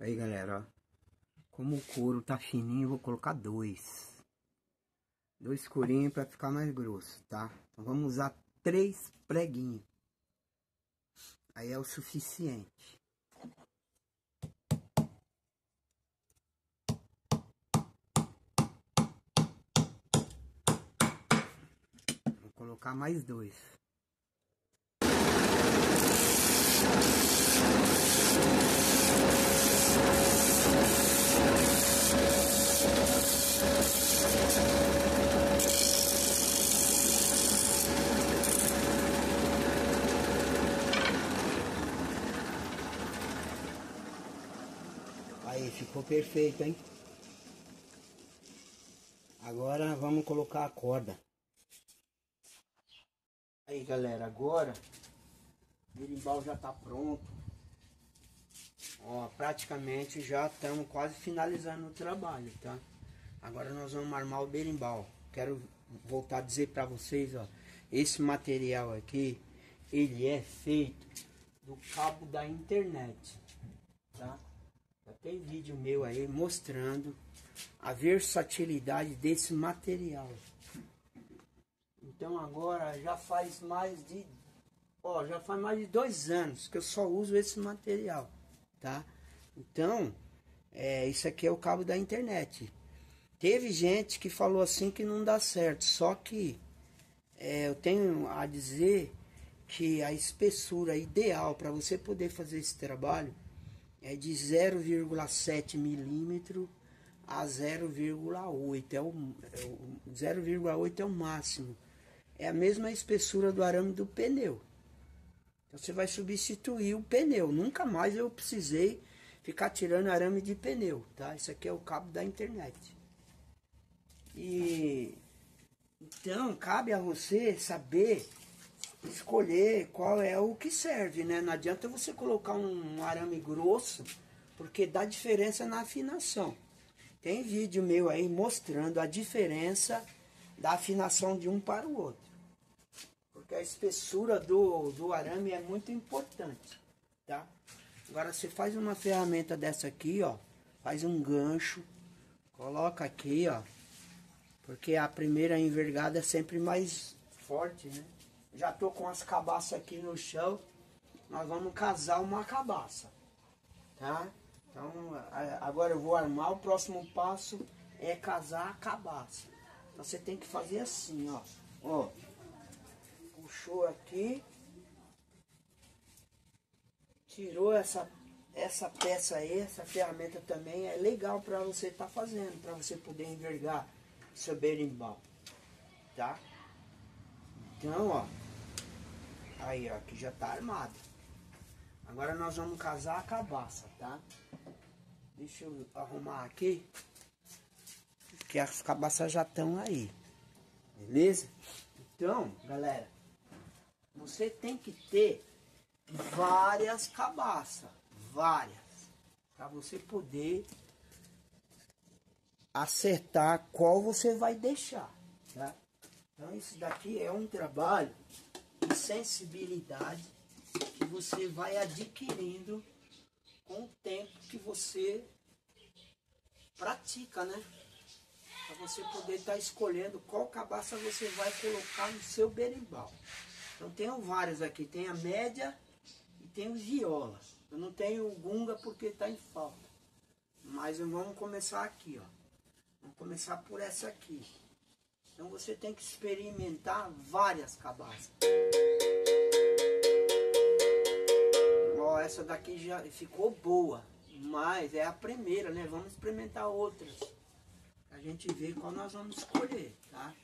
Aí galera, ó, como o couro tá fininho, eu vou colocar dois corinhos para ficar mais grosso, tá? Então vamos usar 3 preguinhos. Aí é o suficiente. Vou colocar mais 2. Aí ficou perfeito, hein? Agora vamos colocar a corda. Aí galera, agora o berimbau já tá pronto. Ó, praticamente já estamos quase finalizando o trabalho, tá? Agora nós vamos armar o berimbau. Quero voltar a dizer para vocês, ó, esse material aqui, ele é feito do cabo da internet, tá? Já tem vídeo meu aí mostrando a versatilidade desse material. Então agora já faz mais de 2 anos que eu só uso esse material, tá? Então, isso aqui é o cabo da internet. Teve gente que falou assim que não dá certo, só que eu tenho a dizer que a espessura ideal para você poder fazer esse trabalho é de 0,7 milímetro a 0,8, 0,8 é o máximo. É a mesma espessura do arame do pneu. Então você vai substituir o pneu, nunca mais eu precisei ficar tirando arame de pneu, tá? Isso aqui é o cabo da internet. E então cabe a você saber escolher qual é o que serve, né? Não adianta você colocar um arame grosso, porque dá diferença na afinação. Tem vídeo meu aí mostrando a diferença da afinação de um para o outro, porque a espessura do arame é muito importante, tá? Agora você faz uma ferramenta dessa aqui, ó, faz um gancho, coloca aqui, ó, porque a primeira envergada é sempre mais forte, né? Já tô com as cabaças aqui no chão. Nós vamos casar uma cabaça, tá? Então, agora eu vou armar. O próximo passo é casar a cabaça. Então, você tem que fazer assim, ó. Ó, puxou aqui. Tirou essa peça aí. Essa ferramenta também é legal para você estar fazendo, para você poder envergar seu berimbau, tá? Então, ó, aí, ó, aqui já tá armado. Agora nós vamos casar a cabaça, tá? Deixa eu arrumar aqui, porque as cabaças já estão aí, beleza? Então, galera, você tem que ter várias cabaças, para você poder acertar qual você vai deixar, tá? Então isso daqui é um trabalho de sensibilidade que você vai adquirindo com o tempo que você pratica, né? Para você poder estar escolhendo qual cabaça você vai colocar no seu berimbau. Então tenho várias aqui, tem a média e tem os viola. Eu não tenho o gunga porque está em falta, mas vamos começar aqui, ó. Vamos começar por essa aqui. Então você tem que experimentar várias cabaças. Ó, essa daqui já ficou boa, mas é a primeira, né? Vamos experimentar outras, pra gente ver qual nós vamos escolher, tá?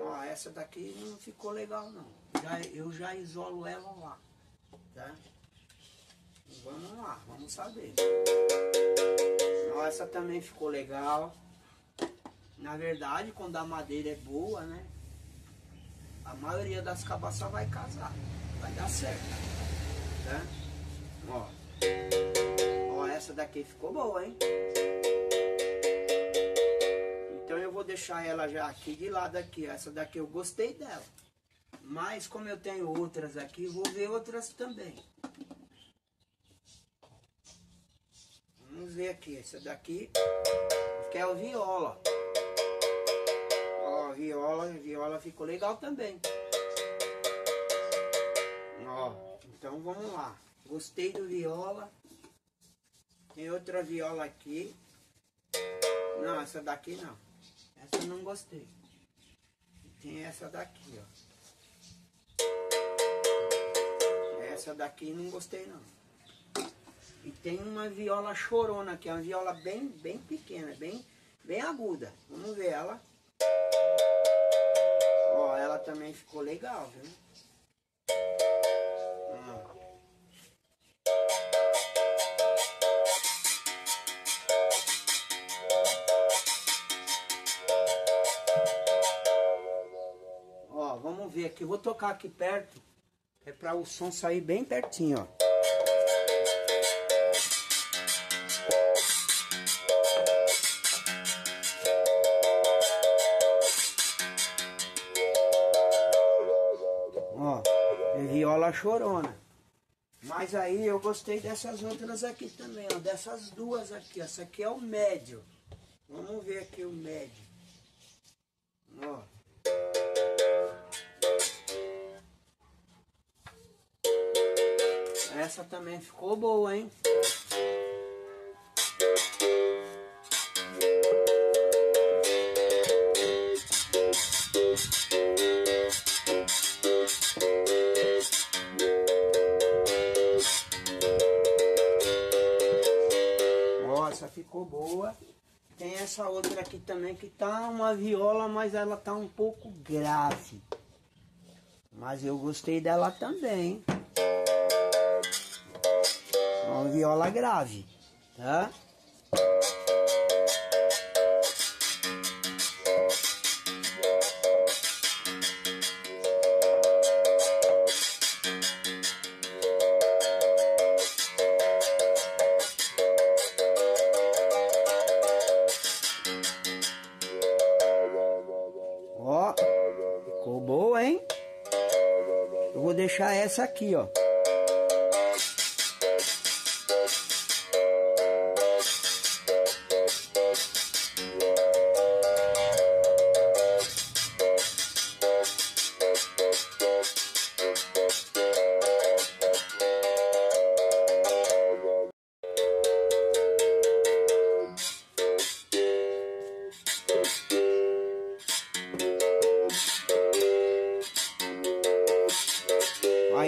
Ó, essa daqui não ficou legal não. Eu já isolo ela lá, tá? Vamos lá, vamos saber. Essa também ficou legal. Na verdade, quando a madeira é boa, né? A maioria das cabaças vai casar. vai dar certo, tá? Ó, ó, essa daqui ficou boa, hein? Então eu vou deixar ela já aqui de lado aqui. Essa daqui eu gostei dela, mas como eu tenho outras aqui, vou ver outras também. Vamos ver aqui, essa daqui que é o viola. Ó, viola ficou legal também. Ó, então vamos lá. Gostei do viola. Tem outra viola aqui. Não, essa daqui não. Essa eu não gostei. Tem essa daqui, ó. Essa daqui não gostei não. E tem uma viola chorona, que é uma viola bem pequena, bem aguda. Vamos ver ela. Ó, ela também ficou legal, viu? Ó, vamos ver aqui. Eu vou tocar aqui perto, é para o som sair bem pertinho, ó. Viola chorona. Mas aí eu gostei dessas outras aqui também, ó. Dessas duas aqui. Essa aqui é o médio. Vamos ver aqui o médio. Ó. Essa também ficou boa, hein? Ficou boa. Tem essa outra aqui também que tá uma viola, mas ela tá um pouco grave, mas eu gostei dela também, hein? Uma viola grave, tá? Deixar essa aqui, ó.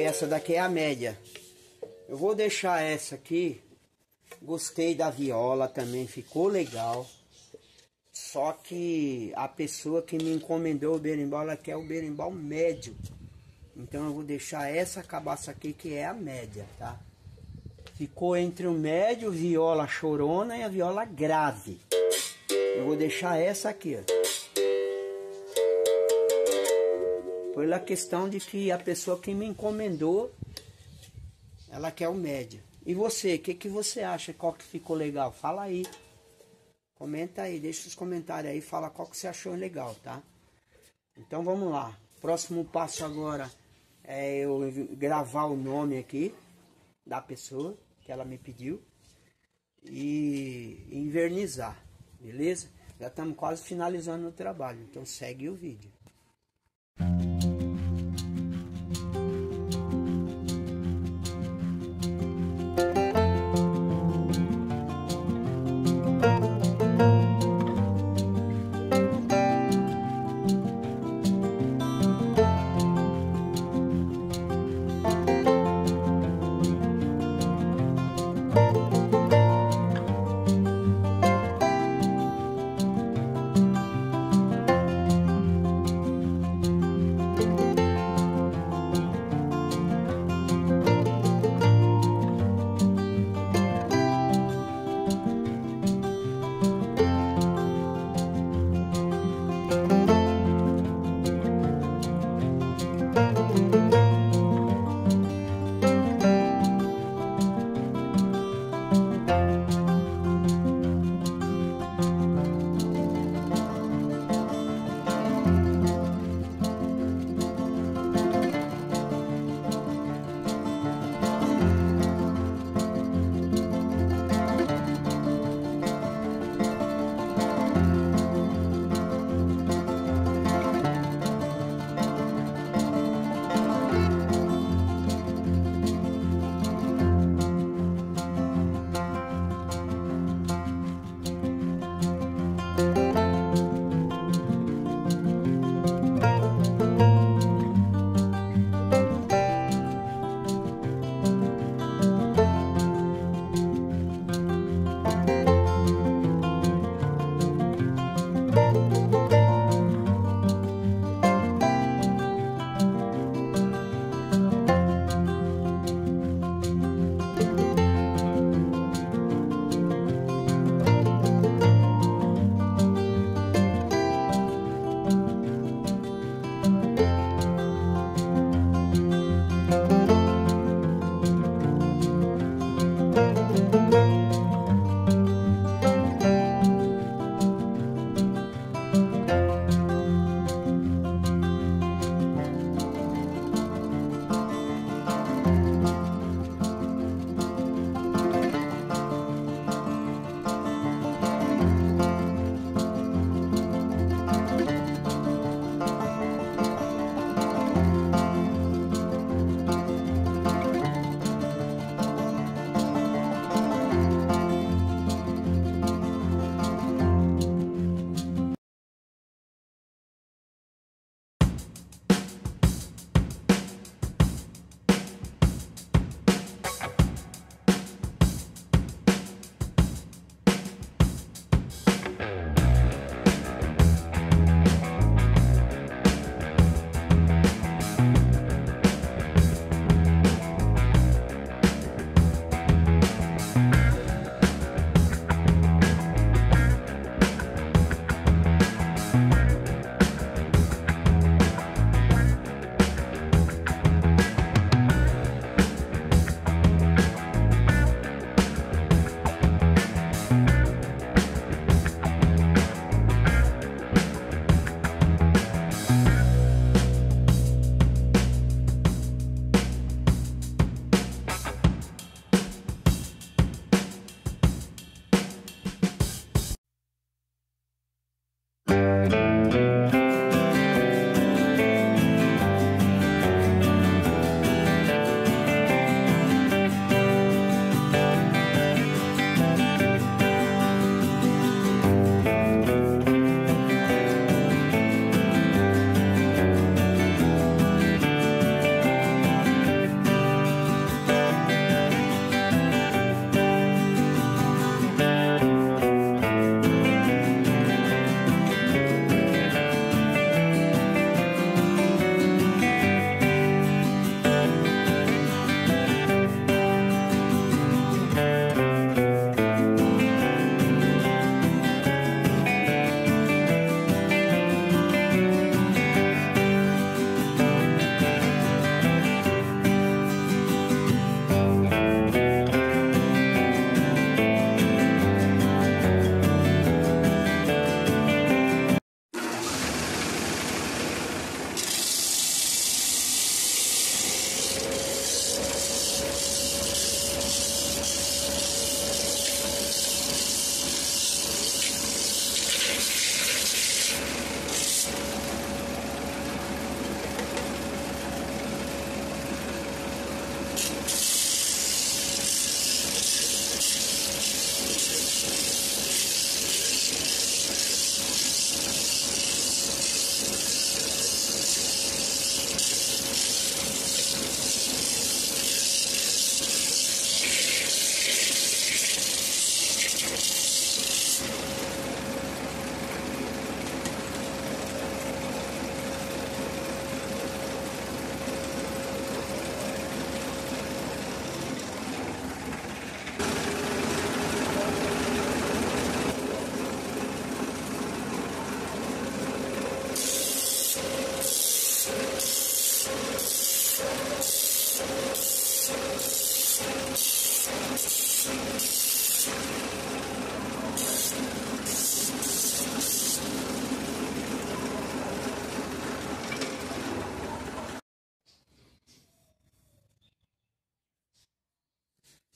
Essa daqui é a média. Eu vou deixar essa aqui. Gostei da viola também, ficou legal. Só que a pessoa que me encomendou o berimbau, ela quer o berimbau médio. Então eu vou deixar essa cabaça aqui, que é a média, tá? Ficou entre o médio, viola chorona e a viola grave. Eu vou deixar essa aqui, ó. Pela questão de que a pessoa que me encomendou, ela quer o médio. E você, o que você acha? Qual que ficou legal? Fala aí. Comenta aí, deixa os comentários aí. Fala qual que você achou legal, tá? Então vamos lá. Próximo passo agora é eu gravar o nome aqui da pessoa que ela me pediu. E envernizar, beleza? Já estamos quase finalizando o trabalho, então segue o vídeo.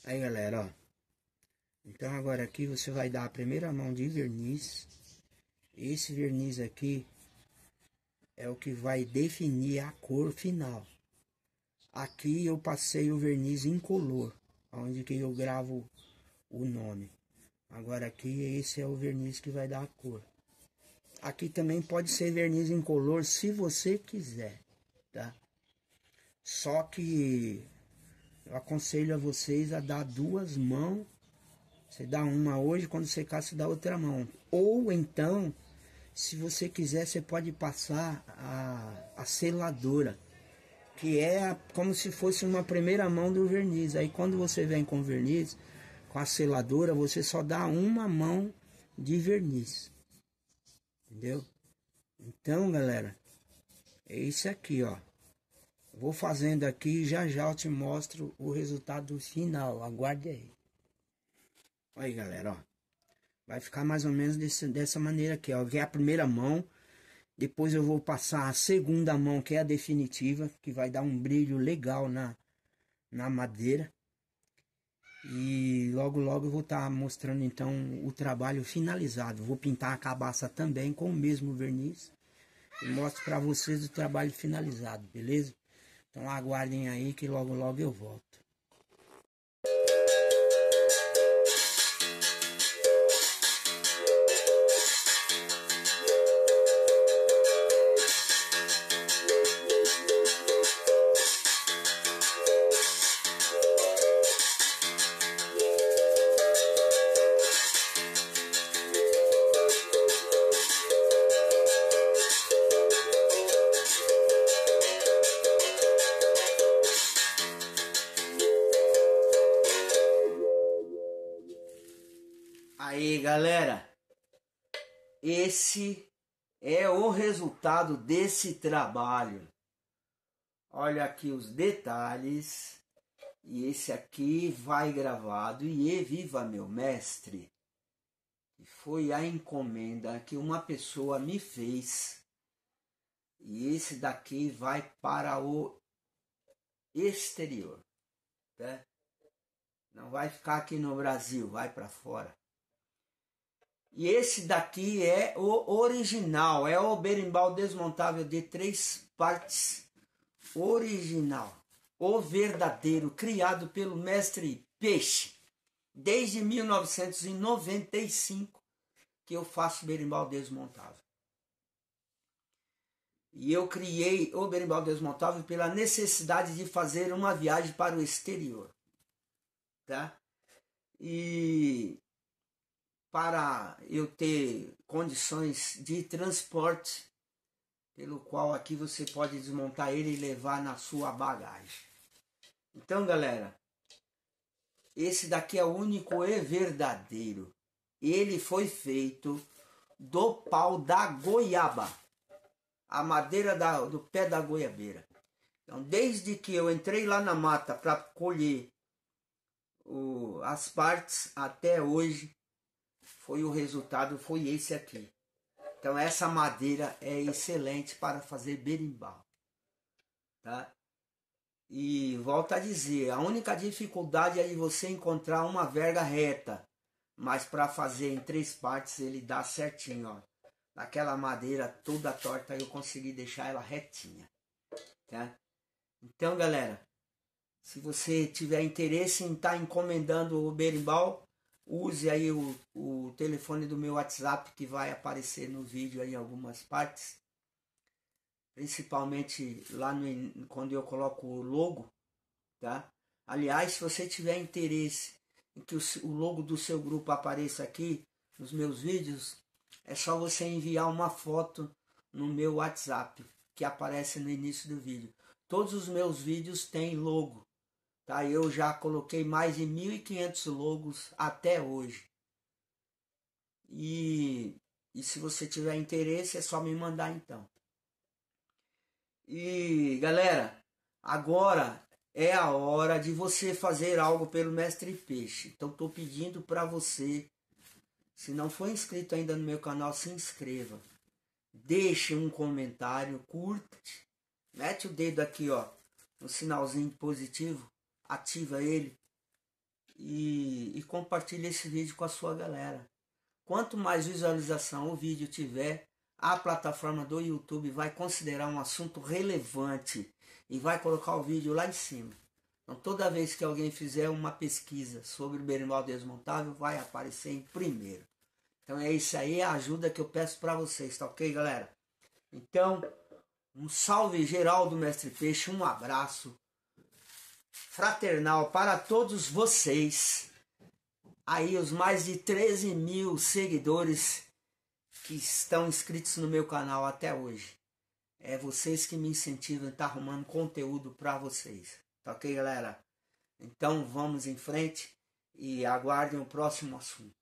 Aí galera, ó, então agora aqui você vai dar a primeira mão de verniz. Esse verniz aqui é o que vai definir a cor final. Aqui eu passei o verniz incolor, onde que eu gravo o nome. Agora aqui esse é o verniz que vai dar a cor. Aqui também pode ser verniz incolor se você quiser, tá? Só que eu aconselho a vocês a dar duas mãos. Você dá uma hoje, quando secar você dá outra mão. Ou então, se você quiser, você pode passar a seladora, que é como se fosse uma primeira mão do verniz. Aí quando você vem com verniz, com a seladora, você só dá uma mão de verniz. Entendeu? Então galera, é isso aqui, ó. Vou fazendo aqui e já já eu te mostro o resultado final. Aguarde aí. Olha aí galera, ó. Vai ficar mais ou menos dessa maneira aqui, ó. Que é a primeira mão. Depois eu vou passar a segunda mão, que é a definitiva, que vai dar um brilho legal na madeira. E logo logo eu vou estar mostrando então o trabalho finalizado. Vou pintar a cabaça também com o mesmo verniz. E mostro para vocês o trabalho finalizado, beleza? Então aguardem aí que logo logo eu volto. Aí galera, esse é o resultado desse trabalho. Olha aqui os detalhes. E esse aqui vai gravado. E viva meu mestre. E foi a encomenda que uma pessoa me fez. E esse daqui vai para o exterior, tá? Não vai ficar aqui no Brasil, vai para fora. E esse daqui é o original, é o berimbau desmontável de 3 partes original. O verdadeiro, criado pelo Mestre Peixe. Desde 1995 que eu faço berimbau desmontável. E eu criei o berimbau desmontável pela necessidade de fazer uma viagem para o exterior. Tá? E para eu ter condições de transporte, pelo qual aqui você pode desmontar ele e levar na sua bagagem. Então galera, esse daqui é o único e verdadeiro. Ele foi feito do pau da goiaba, a madeira do pé da goiabeira. Então desde que eu entrei lá na mata para colher as partes até hoje, foi o resultado, foi esse aqui. Então essa madeira é excelente para fazer berimbau, tá? E volto a dizer, a única dificuldade é de você encontrar uma verga reta. Mas para fazer em 3 partes ele dá certinho, ó. Daquela madeira toda torta eu consegui deixar ela retinha, tá? Então galera, Se você tiver interesse em estar encomendando o berimbau, use aí o telefone do meu WhatsApp que vai aparecer no vídeo aí em algumas partes. Principalmente lá no, quando eu coloco o logo, tá? Aliás, se você tiver interesse em que o logo do seu grupo apareça aqui nos meus vídeos, é só você enviar uma foto no meu WhatsApp, que aparece no início do vídeo. Todos os meus vídeos têm logo, tá? Eu já coloquei mais de 1.500 logos até hoje. E se você tiver interesse, é só me mandar então. E galera, agora é a hora de você fazer algo pelo Mestre Peixe. Então estou pedindo para você, se não for inscrito ainda no meu canal, se inscreva. Deixe um comentário, curte, mete o dedo aqui ó, no sinalzinho positivo, ativa ele e compartilha esse vídeo com a sua galera. Quanto mais visualização o vídeo tiver, a plataforma do YouTube vai considerar um assunto relevante e vai colocar o vídeo lá em cima. Então toda vez que alguém fizer uma pesquisa sobre berimbau desmontável, vai aparecer em primeiro. Então é isso aí, a ajuda que eu peço para vocês, tá ok, galera? Então, um salve geral do Mestre Peixe, um abraço fraternal para todos vocês. Aí os mais de 13 mil seguidores que estão inscritos no meu canal até hoje. É vocês que me incentivam a estar arrumando conteúdo para vocês, tá ok, galera? Então vamos em frente e aguardem o próximo assunto.